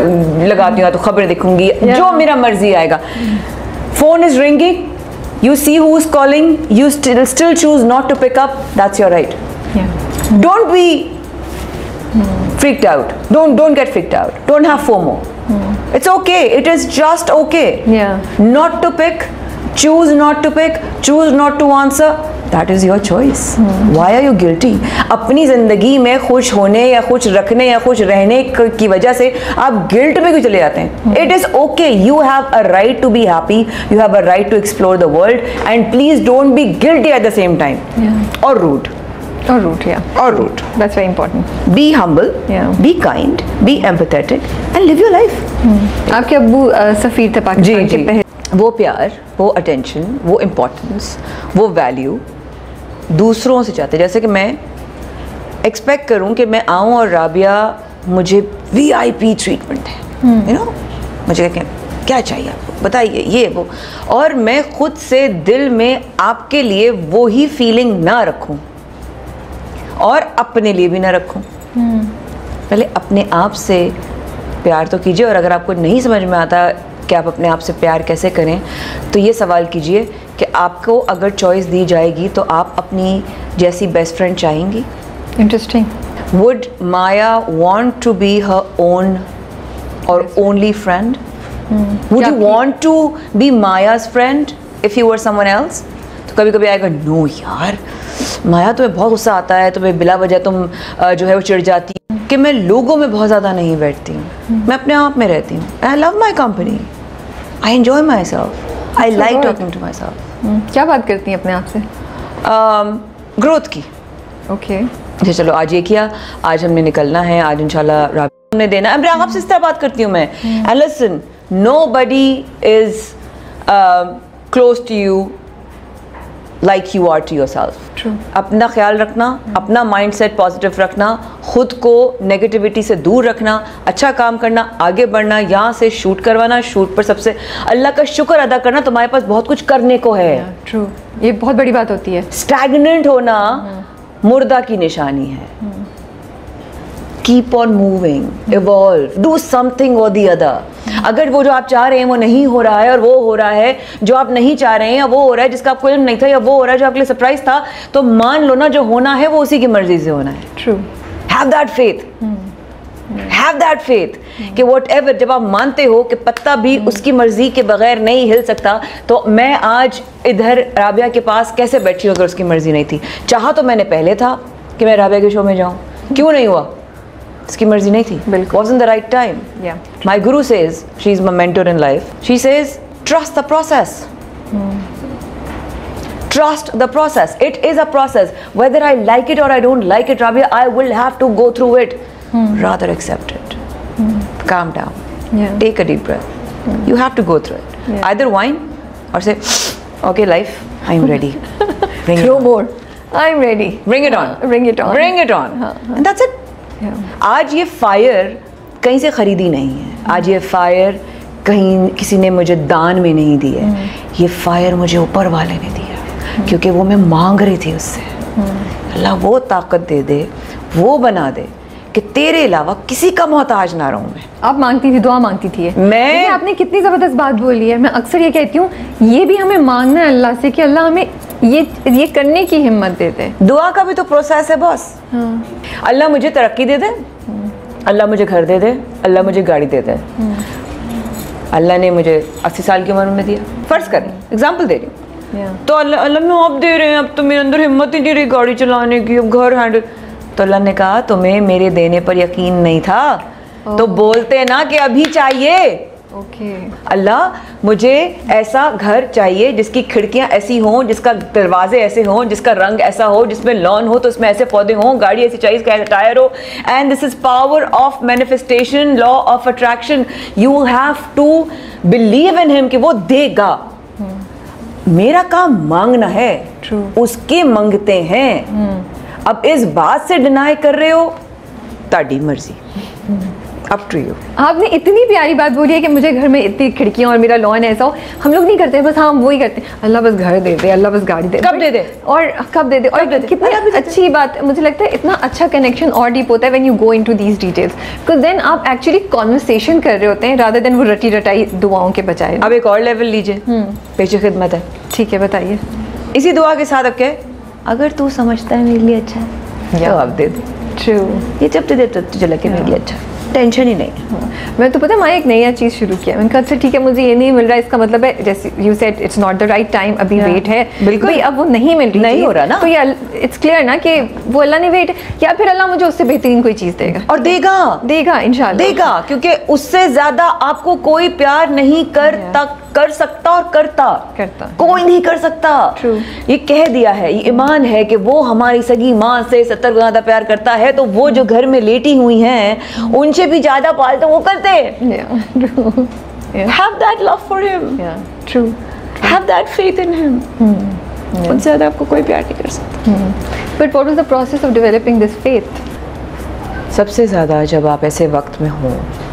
लगाती हूँ तो खबर देखूंगी जो मेरा मर्जी आएगा। Phone is ringing, you see who is calling, you still choose not to pick up, that's your right. Don't be freaked out, don't get freaked out, don't have FOMO. It's okay, it is just okay. Not to pick, choose not to pick, choose not to answer, that is your choice. Why are you guilty? अपनी जिंदगी में खुश होने या खुश रखने या खुश रहने की वजह से आप गिल्ट में क्यों चले जाते हैं? It is okay, you have a right to be happy, you have a right to explore the world, and please don't be guilty at the same time or rude. Or rude, Or rude. That's very important. Be humble. Be kind. Be empathetic. And live your life. आपके अब्बू सफ़ीर थे पाकिस्तान के पहले। वो प्यार, वो attention, वो importance, वो value दूसरों से चाहते। जैसे कि मैं expect करूँ कि मैं आऊँ और राबिया मुझे VIP treatment है, you know, मुझे क्या चाहिए आपको बताइए ये वो, और मैं खुद से दिल में आपके लिए वो ही feeling ना रखूँ और अपने लिए भी ना रखूं। पहले अपने आप से प्यार तो कीजिए, और अगर आपको नहीं समझ में आता कि आप अपने आप से प्यार कैसे करें तो ये सवाल कीजिए कि आपको अगर चॉइस दी जाएगी तो आप अपनी जैसी बेस्ट फ्रेंड चाहेंगी? Interesting. Would Maya want to be her own और only friend? Would you want to be Maya's friend if you were someone else? कभी कभी आएगा नो यार माया तुम्हें बहुत गुस्सा आता है, तुम्हें बिला वजह तुम जो है वो चिढ़ जाती है। कि मैं लोगों में बहुत ज़्यादा नहीं बैठती हूँ, मैं अपने आप में रहती हूँ। I love my company, I enjoy myself, I like talking to myself. क्या बात करती हैं अपने आप से? ग्रोथ की। ओके जी, चलो आज ये किया, आज हमने निकलना है, आज इंशाल्लाह राबिया हमने देना है। आपसे इस तरह बात करती हूँ मैं। And listen, nobody is close to you like you are to yourself. True. अपना ख्याल रखना, अपना mindset positive रखना, खुद को negativity से दूर रखना, अच्छा काम करना, आगे बढ़ना, यहाँ से shoot करवाना, shoot पर सबसे अल्लाह का शुक्र अदा करना, तुम्हारे पास बहुत कुछ करने को है। True. ये बहुत बड़ी बात होती है। Stagnant होना मुर्दा की निशानी है। Keep on moving, evolve, do something or the other. अगर वो जो आप चाह रहे हैं वो नहीं हो रहा है, और वो हो रहा है जो आप नहीं चाह रहे हैं, या वो हो रहा है जिसका आपको इल्म नहीं था, या वो हो रहा है जो आपके लिए सरप्राइज था, तो मान लो ना जो होना है वो उसी की मर्जी से होना है। True. Have that faith. Have that faith. कि whatever, जब आप मानते हो कि पत्ता भी उसकी मर्जी के बगैर नहीं हिल सकता, तो मैं आज इधर राबिया के पास कैसे बैठी हूँ अगर उसकी मर्जी नहीं थी? चाहा तो मैंने पहले था कि मैं राबिया के शो में जाऊँ, क्यों नहीं हुआ? इसकी मर्जी नहीं थी, बिल्कुल। Wasn't the right time. Yeah. My guru says, she is my mentor in life. She says, trust the process. Trust the process. It is a process. Whether I like it or I don't like it, Rabia, I will have to go through it. Rather accept it. Calm down. Yeah. Take a deep breath. You have to go through it. Yeah. Either whine or say, okay, life, I'm ready. Bring it on. More. I'm ready. Bring it on. Bring it on. Bring it on. And that's it. आज ये fire कहीं से खरीदी नहीं है, आज ये fire कहीं किसी ने मुझे दान में नहीं दी है, ये फायर मुझे ऊपर वाले ने दिया, क्योंकि वो मैं मांग रही थी उससे। अल्लाह वो ताकत दे दे, वो बना दे कि तेरे अलावा किसी का मोहताज ना रहूं मैं। आप मांगती थी, दुआ मांगती थी मैं। आपने कितनी ज़बरदस्त बात बोली है। मैं अक्सर ये कहती हूँ ये भी हमें मांगना है अल्लाह से कि अल्लाह हमें ये करने की हिम्मत देते हैं। दुआ का भी तो प्रोसेस है बॉस। अल्लाह मुझे तरक्की दे दे, अल्लाह मुझे घर दे दे, अल्लाह मुझे गाड़ी दे दे। अल्लाह ने मुझे 80 साल की उम्र में दिया, फर्ज कर एग्जाम्पल दे रही हूँ, तो अल्लाह में आप दे रहे हैं, अब तो मेरे अंदर हिम्मत ही नहीं रही गाड़ी चलाने की, अब घर हैंडल। तो अल्लाह ने कहा तुम्हें मेरे देने पर यकीन नहीं था, तो बोलते ना कि अभी चाहिए। अल्लाह मुझे ऐसा घर चाहिए जिसकी खिड़कियां ऐसी हों, जिसका दरवाजे ऐसे हों, जिसका रंग ऐसा हो, जिसमें लॉन हो तो उसमें ऐसे पौधे हों, गाड़ी ऐसी चाहिए जिसका टायर हो। And this is power of manifestation, law of attraction. You have to believe in him कि वो देगा। मेरा काम मांगना है। True. उसके मंगते हैं। अब इस बात से डिनाई कर रहे हो, ताड़ी मर्जी। up to you। आपने इतनी प्यारी बात बोली है कि मुझे घर में इतनी खिड़कियाँ और मेरा लॉन ऐसा हो, हम लोग नहीं करते, बस हम वही करते हैं, अल्लाह बस घर दे दे, अल्लाह बस गाड़ी दे दे, कब दे दे और कब दे दे। और कितनी अच्छी बात, मुझे लगता है इतना अच्छा कनेक्शन और डीप होता है when you go into these details, because then आप एक्चुअली कॉन्वर्सेशन कर रहे होते हैं रादर देन वो रटी रटाई दुआओं के बजाय। अब एक और लेवल लीजिए, पेश खिदमत है, ठीक है, बताइए। इसी दुआ के साथ अब कहे, अगर तू समझता है मेरे लिए अच्छा है तो आप दे दो, ये जब दे देते तुझे लगे मेरे लिए अच्छा, टेंशन ही नहीं। मैं तो पता है मैंने एक नया चीज़ शुरू किया, मैंने कहा अच्छा ठीक है मुझे ये नहीं मिल रहा, इसका मतलब है जैसे you said it's not the right time, अभी वेट है, बिल्कुल अब वो नहीं मिल रही, नहीं हो रहा ना, तो ये इट्स क्लियर ना कि वो अल्लाह ने वेट, या फिर अल्लाह मुझे उससे बेहतरीन कोई चीज़ देगा, और देगा देगा इंशाल्लाह देगा, क्योंकि उससे ज़्यादा आपको कोई प्यार नहीं कर सकता और करता कोई नहीं कर सकता। ये कह दिया है, ये ईमान है कि वो हमारी सगी माँ से 70 गुना ज़्यादा प्यार करता है, तो वो जो घर में लेटी हुई हैं उनसे भी ज़्यादा पाल तो वो करते हैं। Have that love for him, true, have that faith in him, उनसे ज़्यादा आपको कोई प्यार नहीं कर सकता। But what was the process of developing this faith? सबसे ज़्यादा जब आप ऐसे वक्त में हों